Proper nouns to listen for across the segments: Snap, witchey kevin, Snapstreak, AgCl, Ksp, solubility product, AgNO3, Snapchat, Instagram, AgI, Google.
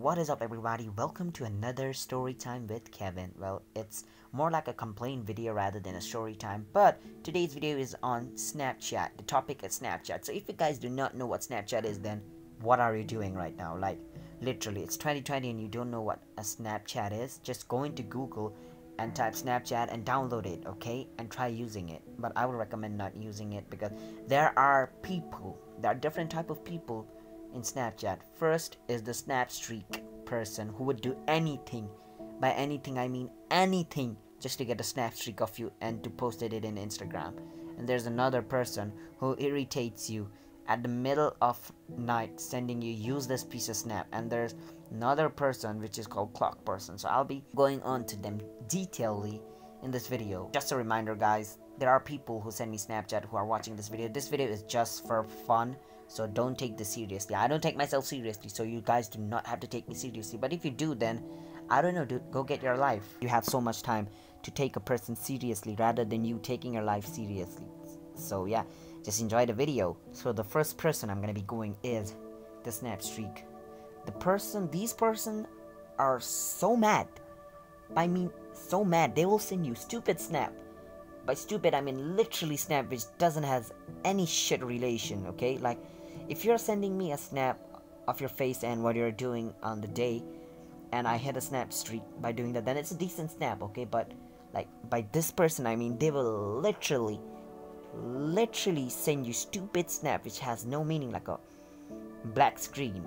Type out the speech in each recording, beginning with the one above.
What is up, everybody? Welcome to another story time with Kevin. Well, it's more like a complaint video rather than a story time, but today's video is on Snapchat. The topic is Snapchat. So if you guys do not know what Snapchat is, then what are you doing right now? Like, literally, it's 2020 and you don't know what a Snapchat is. Just go into Google and type Snapchat and download it, okay? And try using it. But I would recommend not using it because there are different type of people in Snapchat. First is the Snapstreak person who would do anything, by anything I mean anything, just to get a Snapstreak of you and to post it in Instagram. And there's another person who irritates you at the middle of night, sending you useless piece of snap. And there's another person which is called clock person. So I'll be going on to them detailedly in this video. Just a reminder, guys, there are people who send me Snapchat who are watching this video. This video is just for fun, so don't take this seriously. I don't take myself seriously, so you guys do not have to take me seriously. But if you do, then I don't know, dude, go get your life. You have so much time to take a person seriously rather than you taking your life seriously. So yeah, just enjoy the video. So the first person I'm gonna be going is the Snapstreak. These person are so mad. I mean, so mad. They will send you stupid snap. By stupid, I mean literally snap which doesn't have any shit relation, okay? Like, if you're sending me a snap of your face and what you're doing on the day, and I hit a Snapstreak by doing that, then it's a decent snap, okay? But, like, by this person, I mean they will literally send you stupid snap which has no meaning, like a black screen.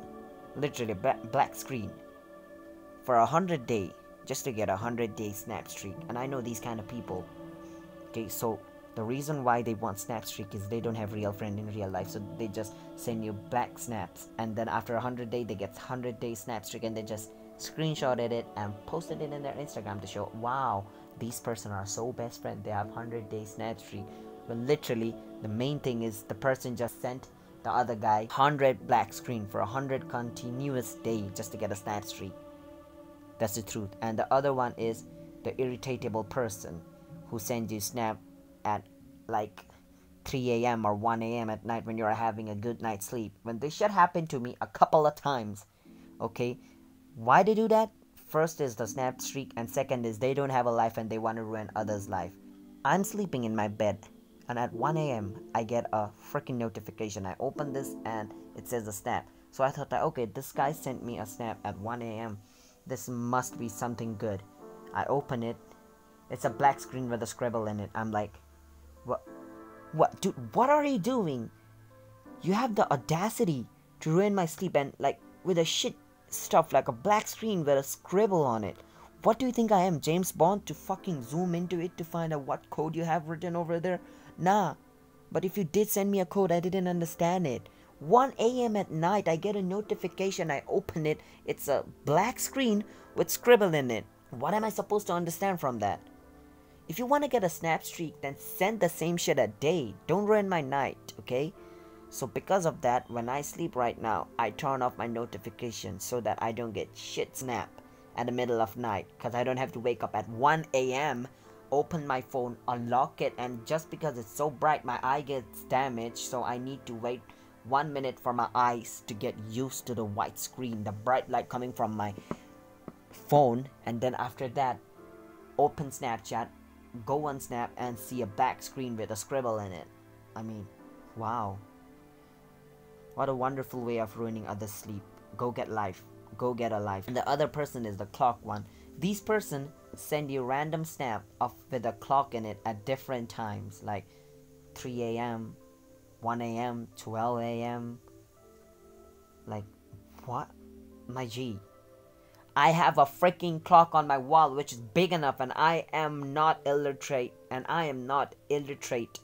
Literally, black screen. For 100 days. Just to get a 100-day Snapstreak. And I know these kind of people. Okay, so the reason why they want Snapstreak is they don't have real friend in real life, so they just send you black snaps. And then after 100 days, they get 100-day Snapstreak, and they just screenshotted it and posted it in their Instagram to show, wow, these person are so best friend. They have 100-day Snapstreak. But literally, the main thing is the person just sent the other guy 100 black screen for 100 continuous day just to get a Snapstreak. That's the truth. And the other one is the irritatable person who sends you snap at like 3 a.m. or 1 a.m. at night when you're having a good night's sleep. When this shit happened to me a couple of times, okay? Why they do that? First is the Snapstreak, and second is they don't have a life and they want to ruin others' life. I'm sleeping in my bed, and at 1 a.m. I get a freaking notification. I open this and it says a snap. So I thought that, okay, this guy sent me a snap at 1 a.m. This must be something good. I open it. It's a black screen with a scribble in it. I'm like, what, dude, what are you doing? You have the audacity to ruin my sleep, and like with a shit stuff like a black screen with a scribble on it. What do you think I am, James Bond, to fucking zoom into it to find out what code you have written over there? Nah, but if you did send me a code, I didn't understand it. 1 a.m. at night, I get a notification, I open it, it's a black screen with scribble in it. What am I supposed to understand from that? If you want to get a Snapstreak, then send the same shit a day. Don't ruin my night, okay? So because of that, when I sleep right now, I turn off my notifications so that I don't get shit snap at the middle of night. Because I don't have to wake up at 1 a.m., open my phone, unlock it, and just because it's so bright, my eye gets damaged, so I need to wait 1 minute for my eyes to get used to the white screen, the bright light coming from my phone, and then after that, open Snapchat, go on Snap, and see a black screen with a scribble in it. I mean, wow. What a wonderful way of ruining others' sleep. Go get life. Go get a life. And the other person is the clock one. These person send you random snap with a clock in it at different times, like 3 a.m., 1 a.m., 12 a.m. Like, what? My G. I have a freaking clock on my wall which is big enough, and I am not illiterate. And I am not illiterate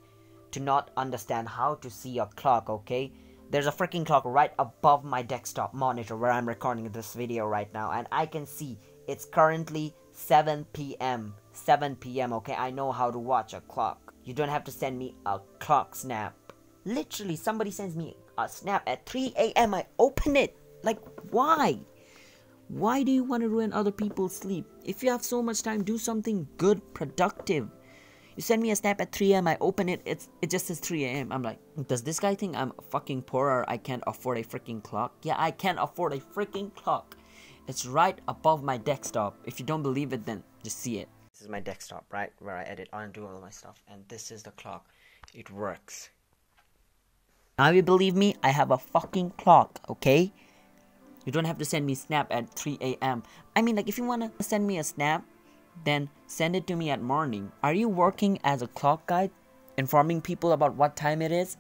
to not understand how to see a clock, okay? There's a freaking clock right above my desktop monitor where I'm recording this video right now. And I can see it's currently 7 p.m. 7 p.m., okay? I know how to watch a clock. You don't have to send me a clock snap. Literally, somebody sends me a snap at 3 a.m. I open it. Like, why? Why do you want to ruin other people's sleep? If you have so much time, do something good, productive. You send me a snap at 3 a.m. I open it. It just says 3 a.m. I'm like, does this guy think I'm fucking poor or I can't afford a freaking clock? Yeah, I can't afford a freaking clock. It's right above my desktop. If you don't believe it, then just see it. This is my desktop, right? Where I edit, undo all of my stuff. And this is the clock. It works. Now you believe me? I have a fucking clock, okay? You don't have to send me snap at 3 a.m. I mean, like, if you wanna send me a snap, then send it to me at morning. Are you working as a clock guy, informing people about what time it is?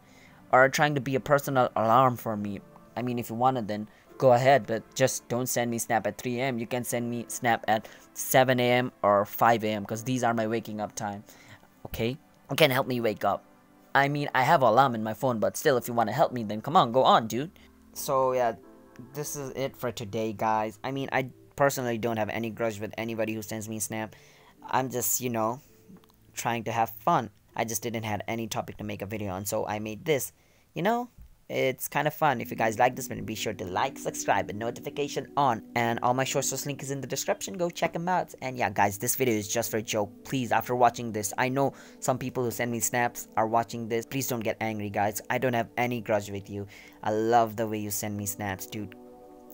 Or trying to be a personal alarm for me? I mean, if you wanna, then go ahead, but just don't send me snap at 3 a.m. You can send me snap at 7 a.m. or 5 a.m. because these are my waking up time, okay? You can help me wake up. I mean, I have alarm in my phone, but still, if you wanna help me, then come on, go on, dude. So yeah, this is it for today, guys. I mean, I personally don't have any grudge with anybody who sends me snap. I'm just, you know, trying to have fun. I just didn't have any topic to make a video on, so I made this, you know? It's kind of fun. If you guys like this, then be sure to like, subscribe, and notification on. And all my sources link is in the description. Go check them out. And yeah, guys, this video is just for a joke. Please, after watching this, I know some people who send me snaps are watching this. Please don't get angry, guys. I don't have any grudge with you. I love the way you send me snaps, dude.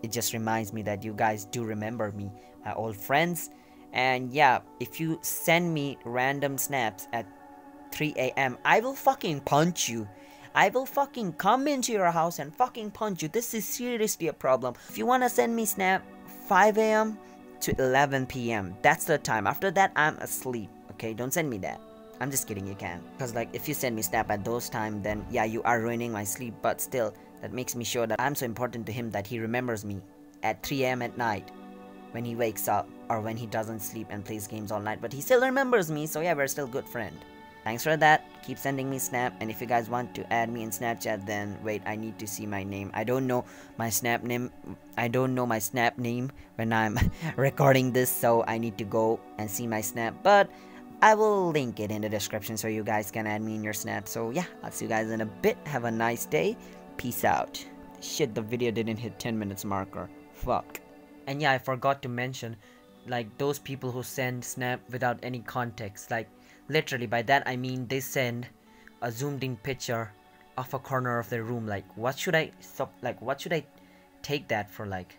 It just reminds me that you guys do remember me, my old friends. And yeah, if you send me random snaps at 3 a.m., I will fucking punch you. I will fucking come into your house and fucking punch you. This is seriously a problem. If you wanna send me snap 5 a.m. to 11 p.m. That's the time. After that, I'm asleep. Okay, don't send me that. I'm just kidding, you can. Because like, if you send me snap at those time, then yeah, you are ruining my sleep. But still, that makes me sure that I'm so important to him that he remembers me at 3 a.m. at night when he wakes up or when he doesn't sleep and plays games all night. But he still remembers me, so yeah, we're still good friend. Thanks for that. Keep sending me snap, and if you guys want to add me in Snapchat, then wait, I need to see my name. I don't know my snap name. I don't know my snap name when I'm recording this, so I need to go and see my snap, but I will link it in the description so you guys can add me in your snap. So yeah, I'll see you guys in a bit. Have a nice day. Peace out. Shit, the video didn't hit 10 minutes marker. Fuck. And yeah, I forgot to mention, like, those people who send snap without any context, like, literally, by that I mean they send a zoomed in picture of a corner of their room. Like, what should I stop? Like, what should I take that for? Like,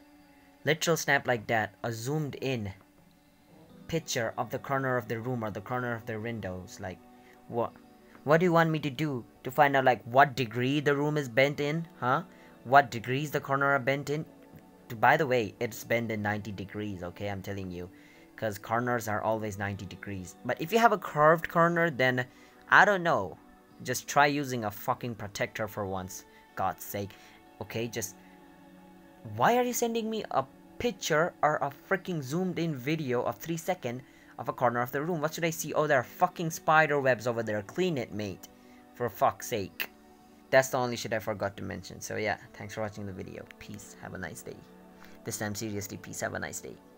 literal snap like that, a zoomed in picture of the corner of their room or the corner of their windows. Like, what do you want me to do to find out, like, what degree the room is bent in? Huh? What degrees the corner are bent in? By the way, it's bent in 90 degrees, okay? I'm telling you. Because corners are always 90 degrees. But if you have a curved corner, then I don't know. Just try using a fucking protector for once. God's sake. Okay, just... why are you sending me a picture or a freaking zoomed in video of 3 seconds of a corner of the room? What should I see? Oh, there are fucking spider webs over there. Clean it, mate. For fuck's sake. That's the only shit I forgot to mention. So yeah, thanks for watching the video. Peace. Have a nice day. This time, seriously, peace. Have a nice day.